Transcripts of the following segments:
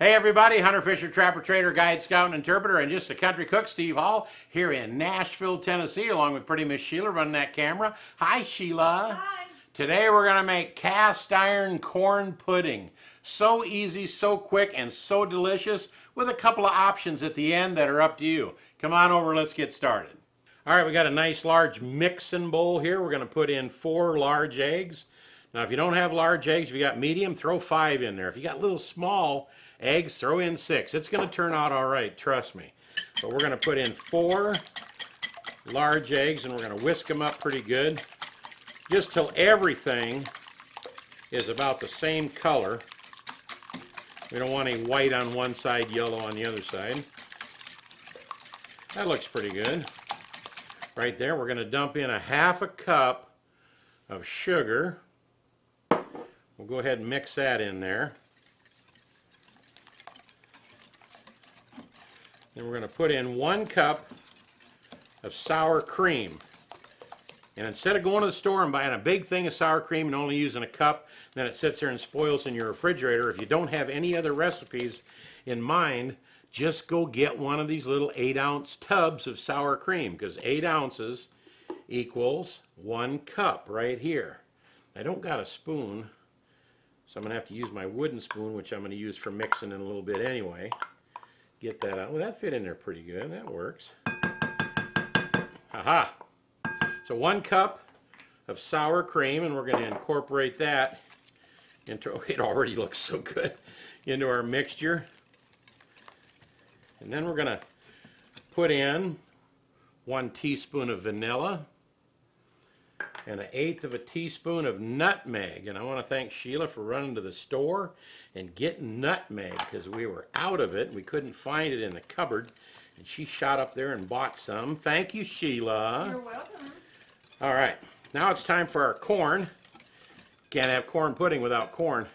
Hey everybody, Hunter Fisher, Trapper, Trader, Guide, Scout, and Interpreter, and just a country cook, Steve Hall, here in Nashville, Tennessee, along with pretty Miss Sheila running that camera. Hi, Sheila. Hi. Today we're going to make cast iron corn pudding. So easy, so quick, and so delicious, with a couple of options at the end that are up to you. Come on over, let's get started. All right, we got a nice large mixing bowl here. We're going to put in 4 large eggs. Now, if you don't have large eggs, if you got medium, throw 5 in there. If you got little small eggs, throw in 6. It's going to turn out all right, trust me. But we're going to put in 4 large eggs, and we're going to whisk them up pretty good, just till everything is about the same color. We don't want any white on one side, yellow on the other side. That looks pretty good. Right there, we're going to dump in a half a cup of sugar. We'll go ahead and mix that in there. Then we're going to put in 1 cup of sour cream. And instead of going to the store and buying a big thing of sour cream and only using a cup, then it sits there and spoils in your refrigerator. If you don't have any other recipes in mind, just go get one of these little 8-ounce tubs of sour cream, because 8 ounces equals 1 cup right here. I don't got a spoon, so I'm going to have to use my wooden spoon, which I'm going to use for mixing in a little bit anyway. Get that out. Well, that fit in there pretty good. That works. Aha! So 1 cup of sour cream, and we're going to incorporate that into, it already looks so good, into our mixture. And then we're going to put in 1 teaspoon of vanilla and 1/8 teaspoon of nutmeg. And I want to thank Sheila for running to the store and getting nutmeg, because we were out of it. We couldn't find it in the cupboard, and she shot up there and bought some. Thank you, Sheila. You're welcome. All right, now it's time for our corn. Can't have corn pudding without corn.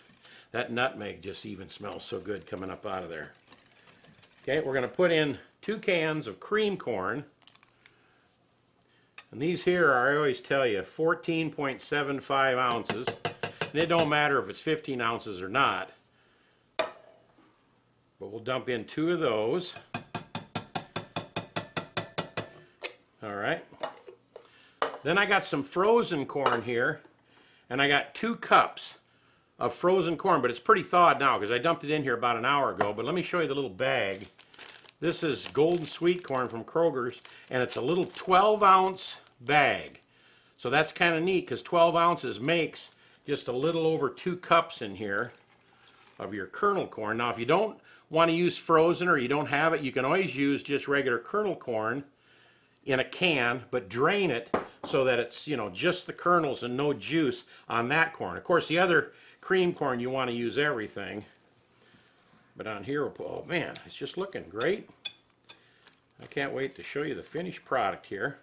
That nutmeg just even smells so good coming up out of there. Okay, we're going to put in 2 cans of cream corn. And these here are, I always tell you, 14.75 ounces. And it don't matter if it's 15 ounces or not. But we'll dump in 2 of those. All right. Then I got some frozen corn here. And I got 2 cups of frozen corn, but it's pretty thawed now because I dumped it in here about an hour ago. But let me show you the little bag. This is Golden Sweet Corn from Kroger's, and it's a little 12-ounce bag. So that's kind of neat, because 12 ounces makes just a little over 2 cups in here of your kernel corn. Now, if you don't want to use frozen or you don't have it, you can always use just regular kernel corn in a can, but drain it so that it's, you know, just the kernels and no juice on that corn. Of course, the other cream corn, you want to use everything. But on here, oh man, it's just looking great. I can't wait to show you the finished product here.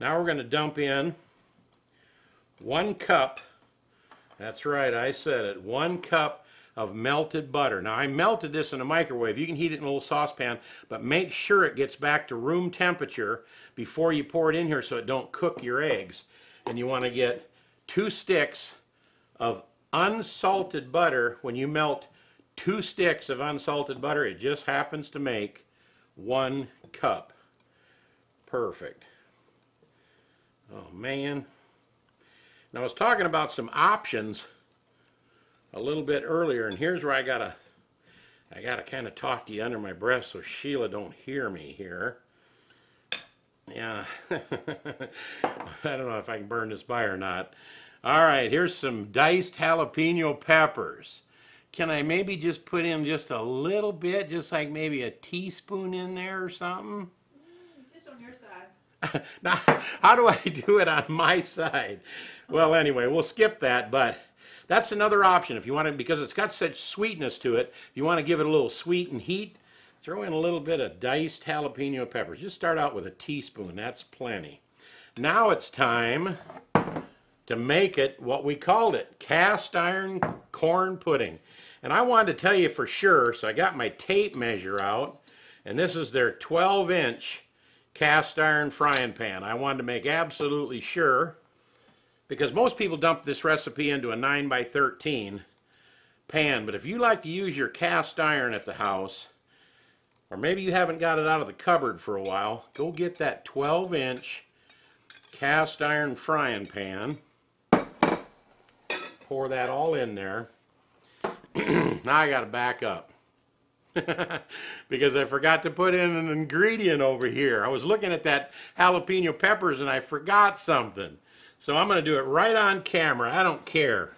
Now we're going to dump in 1 cup, that's right, I said it, 1 cup of melted butter. Now I melted this in a microwave. You can heat it in a little saucepan, but make sure it gets back to room temperature before you pour it in here so it don't cook your eggs. And you want to get 2 sticks of unsalted butter. When you melt 2 sticks of unsalted butter, it just happens to make 1 cup. Perfect. Oh man. Now I was talking about some options a little bit earlier, and here's where I gotta kind of talk to you under my breath so Sheila don't hear me here. Yeah. I don't know if I can burn this by or not. All right, here's some diced jalapeno peppers. Can I maybe just put in just a little bit, just like maybe a teaspoon in there or something? Just on your side. Now, how do I do it on my side? Well, anyway, we'll skip that, but that's another option. If you want to, because it's got such sweetness to it, if you want to give it a little sweet and heat, throw in a little bit of diced jalapeno peppers. Just start out with a teaspoon. That's plenty. Now it's time to make it what we called it, cast iron corn pudding. And I wanted to tell you for sure, so I got my tape measure out, and this is their 12-inch cast iron frying pan. I wanted to make absolutely sure, because most people dump this recipe into a 9 by 13, pan, but if you like to use your cast iron at the house, or maybe you haven't got it out of the cupboard for a while, go get that 12-inch cast iron frying pan. Pour that all in there. Now I gotta back up because I forgot to put in an ingredient over here. I was looking at that jalapeno peppers and I forgot something. So I'm gonna do it right on camera. I don't care.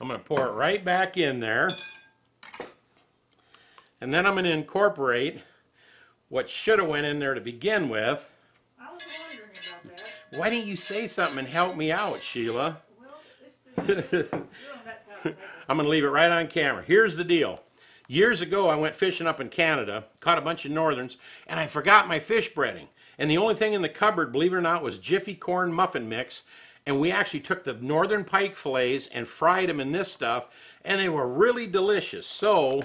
I'm gonna pour it right back in there. And then I'm going to incorporate what should have went in there to begin with. I was wondering about that. Why didn't you say something and help me out, Sheila? Well, I'm going to leave it right on camera. Here's the deal. Years ago, I went fishing up in Canada, caught a bunch of northerns, and I forgot my fish breading. And the only thing in the cupboard, believe it or not, was Jiffy Corn Muffin Mix. And we actually took the Northern Pike fillets and fried them in this stuff, and they were really delicious. So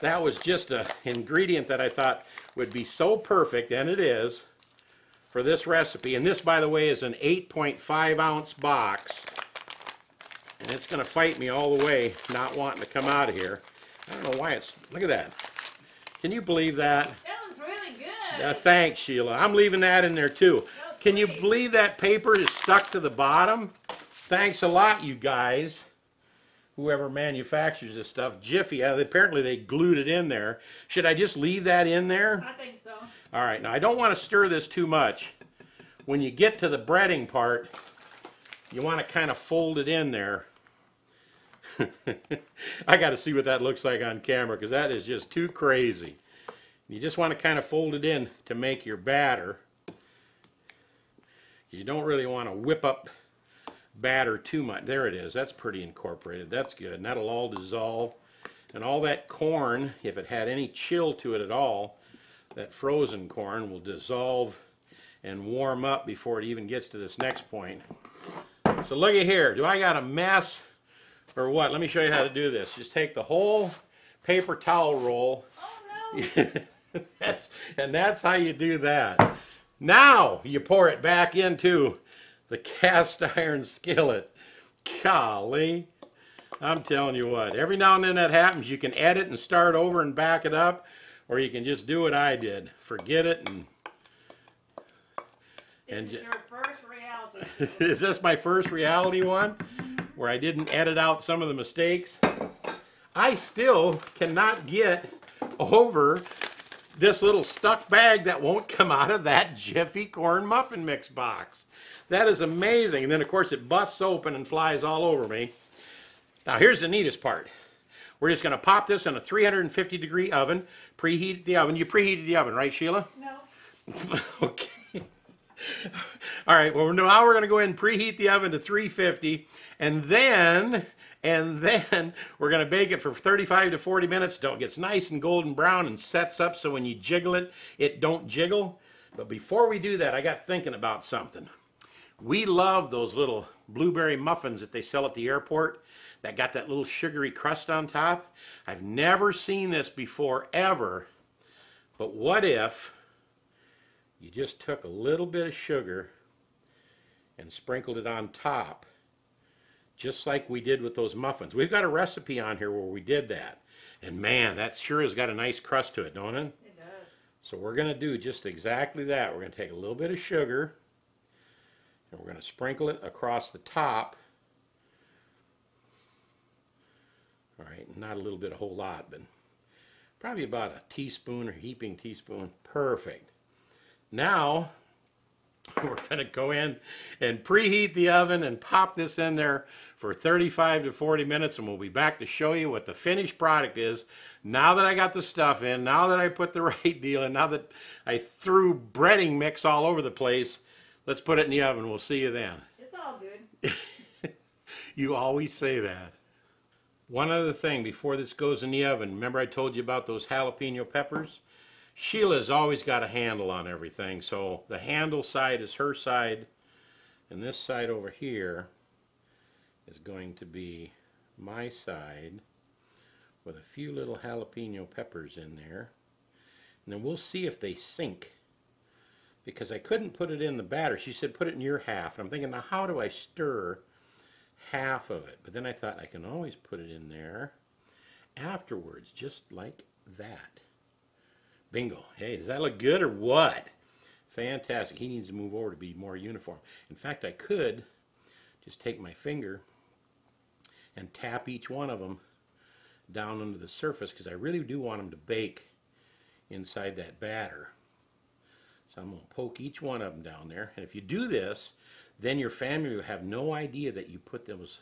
that was just an ingredient that I thought would be so perfect, and it is, for this recipe. And this, by the way, is an 8.5-ounce box. And it's going to fight me all the way, not wanting to come out of here. I don't know why it's... Look at that. Can you believe that? That was really good. Thanks, Sheila. I'm leaving that in there, too. Can you believe that paper is stuck to the bottom? Thanks a lot, you guys. Whoever manufactures this stuff. Jiffy, apparently they glued it in there. Should I just leave that in there? I think so. All right, now I don't want to stir this too much. When you get to the breading part, you want to kind of fold it in there. I got to see what that looks like on camera because that is just too crazy. You just want to kind of fold it in to make your batter. You don't really want to whip up batter too much. There it is. That's pretty incorporated. That's good. And that'll all dissolve. And all that corn, if it had any chill to it at all, that frozen corn will dissolve and warm up before it even gets to this next point. So look at here. Do I got a mess or what? Let me show you how to do this. Just take the whole paper towel roll. Oh, no. and that's how you do that. Now you pour it back into the cast iron skillet. Golly, I'm telling you what, every now and then that happens. You can edit and start over and back it up, or you can just do what I did. Forget it and this is your first reality. Is this my first reality one where I didn't edit out some of the mistakes? I still cannot get over this little stuck bag that won't come out of that Jiffy Corn Muffin Mix box. That is amazing. And then, of course, it busts open and flies all over me. Now, here's the neatest part. We're just going to pop this in a 350-degree oven, preheat the oven. You preheated the oven, right, Sheila? No. Okay. All right. Well, now we're going to go ahead and preheat the oven to 350, and then... we're going to bake it for 35 to 40 minutes. It gets nice and golden brown and sets up so when you jiggle it, it don't jiggle. But before we do that, I got thinking about something. We love those little blueberry muffins that they sell at the airport that got that little sugary crust on top. I've never seen this before, ever. But what if you just took a little bit of sugar and sprinkled it on top? Just like we did with those muffins. We've got a recipe on here where we did that. And man, that sure has got a nice crust to it, don't it? It does. So we're going to do just exactly that. We're going to take a little bit of sugar, and we're going to sprinkle it across the top. All right, not a little bit, a whole lot, but probably about a teaspoon or heaping teaspoon. Perfect. Now, we're going to go in and preheat the oven and pop this in there for 35 to 40 minutes, and we'll be back to show you what the finished product is. Now that I got the stuff in, now that I put the right deal in, now that I threw breading mix all over the place, let's put it in the oven. We'll see you then. It's all good. You always say that. One other thing before this goes in the oven, remember I told you about those jalapeno peppers? Sheila's always got a handle on everything, so the handle side is her side, and this side over here is going to be my side with a few little jalapeno peppers in there. And then we'll see if they sink, because I couldn't put it in the batter. She said put it in your half, and I'm thinking, now how do I stir half of it? But then I thought I can always put it in there afterwards, just like that. Bingo. Hey, does that look good or what? Fantastic. He needs to move over to be more uniform. In fact, I could just take my finger and tap each one of them down under the surface, because I really do want them to bake inside that batter. So I'm going to poke each one of them down there. And if you do this, then your family will have no idea that you put those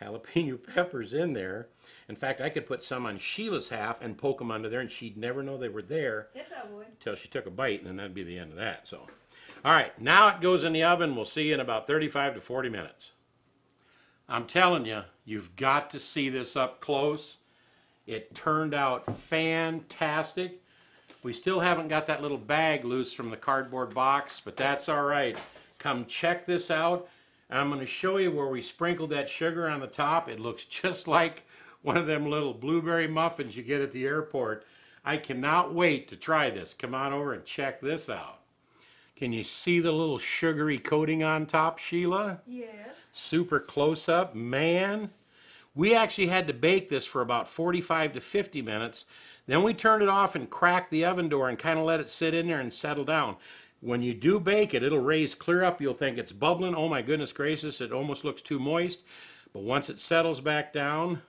jalapeno peppers in there. In fact, I could put some on Sheila's half and poke them under there, and she'd never know they were there. Yes, I would. Until she took a bite, and then that'd be the end of that. So, all right, now it goes in the oven. We'll see you in about 35 to 40 minutes. I'm telling you, you've got to see this up close. It turned out fantastic. We still haven't got that little bag loose from the cardboard box, but that's all right. Come check this out, and I'm going to show you where we sprinkled that sugar on the top. It looks just like one of them little blueberry muffins you get at the airport. I cannot wait to try this. Come on over and check this out. Can you see the little sugary coating on top, Sheila? Yeah. Super close up, man. We actually had to bake this for about 45 to 50 minutes. Then we turned it off and cracked the oven door and kind of let it sit in there and settle down. When you do bake it, it'll raise clear up. You'll think it's bubbling. Oh my goodness gracious, it almost looks too moist. But once it settles back down,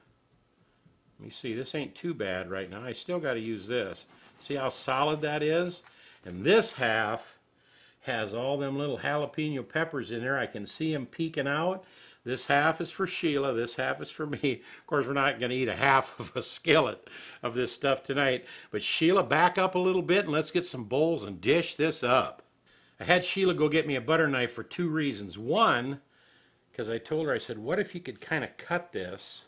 let me see, this ain't too bad right now. I still got to use this. See how solid that is? And this half has all them little jalapeno peppers in there. I can see them peeking out. This half is for Sheila, this half is for me. Of course, we're not going to eat a half of a skillet of this stuff tonight. But Sheila, back up a little bit and let's get some bowls and dish this up. I had Sheila go get me a butter knife for two reasons. One, because I told her, I said, what if you could kind of cut this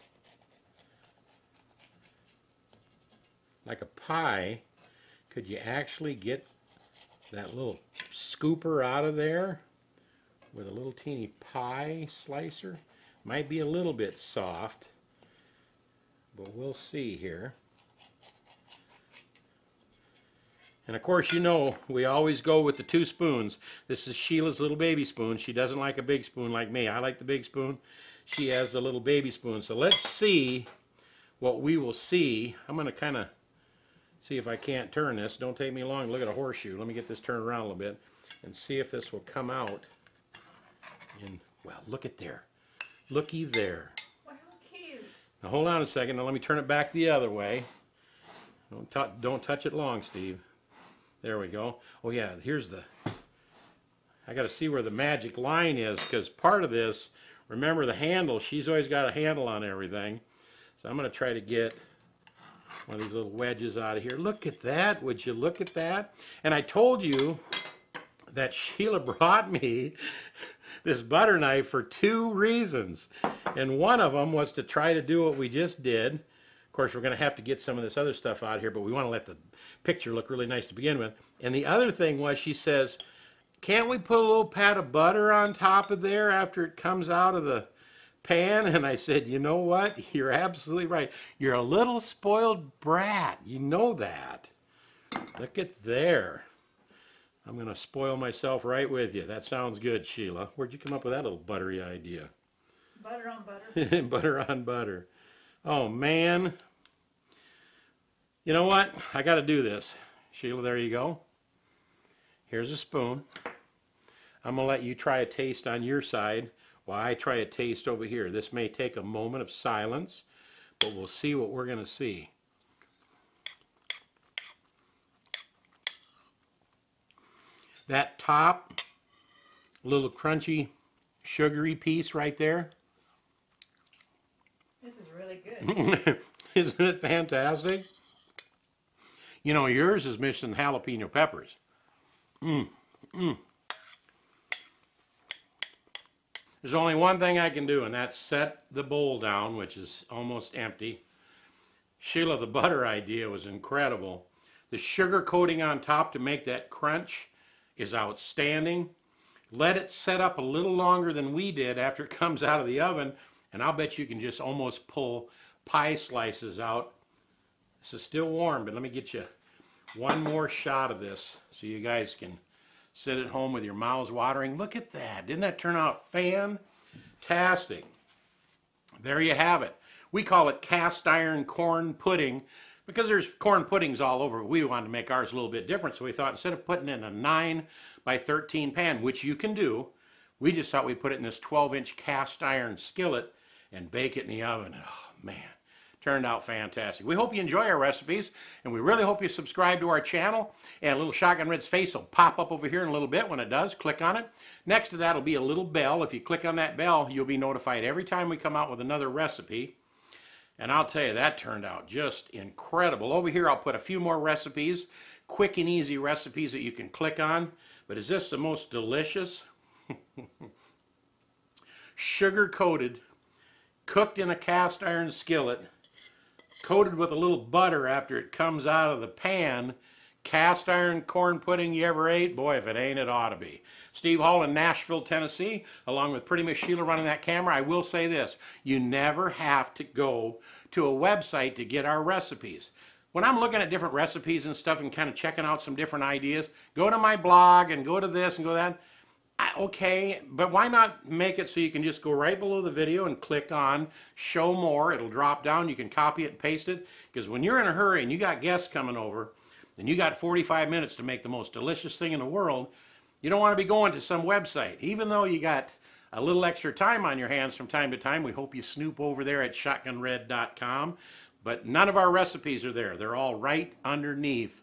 like a pie? Could you actually get that little scooper out of there with a little teeny pie slicer? Might be a little bit soft, but we'll see here. And of course, you know, we always go with the two spoons. This is Sheila's little baby spoon. She doesn't like a big spoon like me. I like the big spoon. She has the little baby spoon. So let's see what we will see. I'm going to kind of see if I can't turn this. Don't take me long to look at a horseshoe. Let me get this turned around a little bit and see if this will come out. And, well, look at there. Looky there. Wow, cute. Now, hold on a second. Now, let me turn it back the other way. Don't touch it long, Steve. There we go. Oh, yeah, here's the... I got to see where the magic line is, because part of this, remember the handle. She's always got a handle on everything. So I'm going to try to get one of these little wedges out of here. Look at that. Would you look at that? And I told you that Sheila brought me this butter knife for two reasons, and one of them was to try to do what we just did. Of course, we're going to have to get some of this other stuff out here, but we want to let the picture look really nice to begin with. And the other thing was, she says, can't we put a little pat of butter on top of there after it comes out of the pan? And I said, you know what, you're absolutely right. You're a little spoiled brat, you know that. Look at there. I'm going to spoil myself right with you. That sounds good, Sheila. Where'd you come up with that little buttery idea? Butter on butter. Butter on butter. Oh, man. You know what? I got to do this. Sheila, there you go. Here's a spoon. I'm going to let you try a taste on your side while I try a taste over here. This may take a moment of silence, but we'll see what we're going to see. That top, little crunchy, sugary piece right there. This is really good. Isn't it fantastic? You know, yours is missing jalapeno peppers. There's only one thing I can do, and that's set the bowl down, which is almost empty. Sheila, the butter idea was incredible. The sugar coating on top to make that crunch is outstanding. Let it set up a little longer than we did after it comes out of the oven, and I'll bet you can just almost pull pie slices out. This is still warm, but let me get you one more shot of this so you guys can sit at home with your mouths watering. Look at that. Didn't that turn out fantastic? There you have it. We call it cast iron corn pudding because there's corn puddings all over. We wanted to make ours a little bit different, so we thought instead of putting in a 9x13 pan, which you can do, we just thought we'd put it in this 12-inch cast iron skillet and bake it in the oven. Oh, man. Turned out fantastic. We hope you enjoy our recipes, and we really hope you subscribe to our channel. And Little Shotgun Red's face will pop up over here in a little bit. When it does, click on it. Next to that will be a little bell. If you click on that bell, you'll be notified every time we come out with another recipe. And I'll tell you, that turned out just incredible. Over here, I'll put a few more recipes, quick and easy recipes that you can click on. But is this the most delicious? Sugar-coated, cooked in a cast iron skillet, coated with a little butter after it comes out of the pan, cast iron corn pudding you ever ate? Boy, if it ain't, it ought to be. Steve Hall in Nashville, Tennessee, along with pretty Miss Sheila running that camera. I will say this, you never have to go to a website to get our recipes. When I'm looking at different recipes and stuff and kind of checking out some different ideas, go to my blog and go to this and go to that. Okay, but why not make it so you can just go right below the video and click on show more. It'll drop down. You can copy it and paste it, because when you're in a hurry and you got guests coming over and you got 45 minutes to make the most delicious thing in the world, you don't want to be going to some website. Even though you got a little extra time on your hands from time to time, we hope you snoop over there at shotgunred.com. But none of our recipes are there. They're all right underneath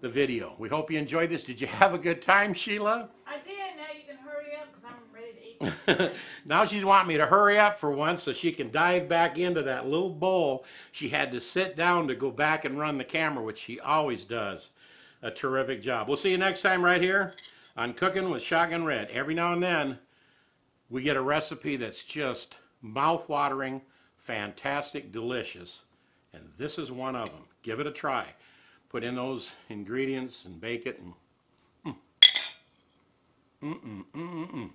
the video. We hope you enjoyed this. Did you have a good time, Sheila? Now she's wanting me to hurry up for once so she can dive back into that little bowl. She had to sit down to go back and run the camera, which she always does a terrific job. We'll see you next time right here on Cooking with Shotgun Red. Every now and then we get a recipe that's just mouth-watering, fantastic, delicious, and this is one of them. Give it a try. Put in those ingredients and bake it. And